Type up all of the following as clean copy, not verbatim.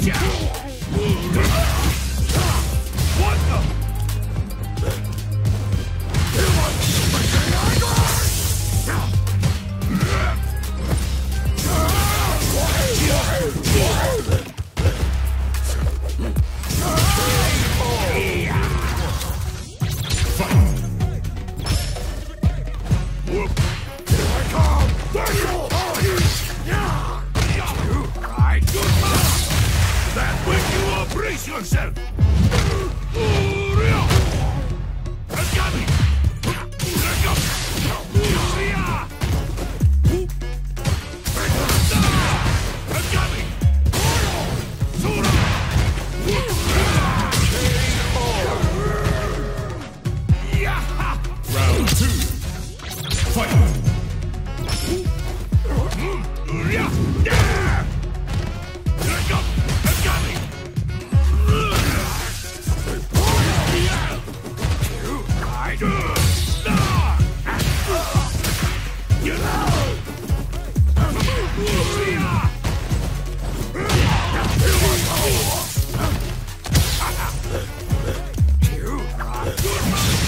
Yourself! Round 2! Fight!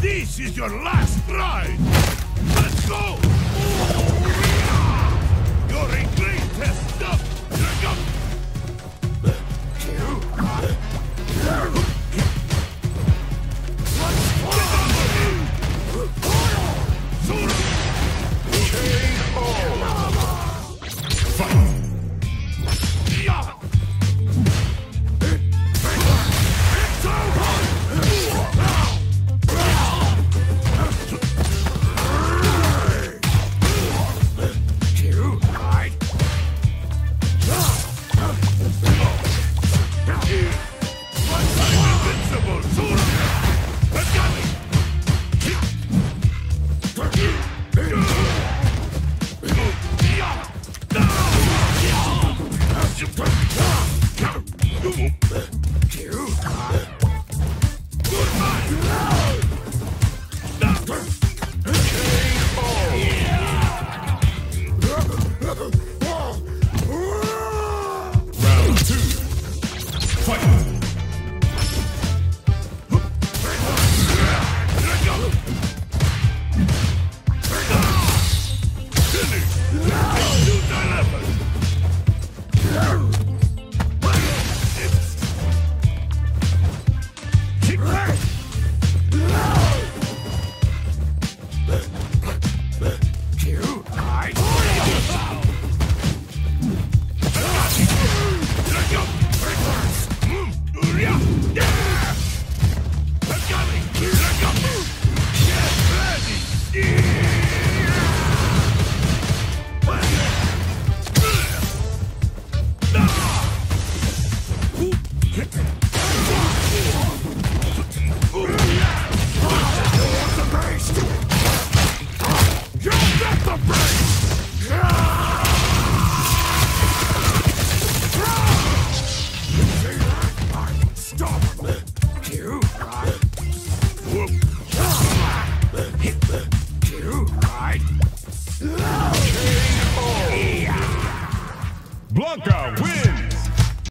This is your last ride! Let's go! You're in great test stuff! Invincible, Zora!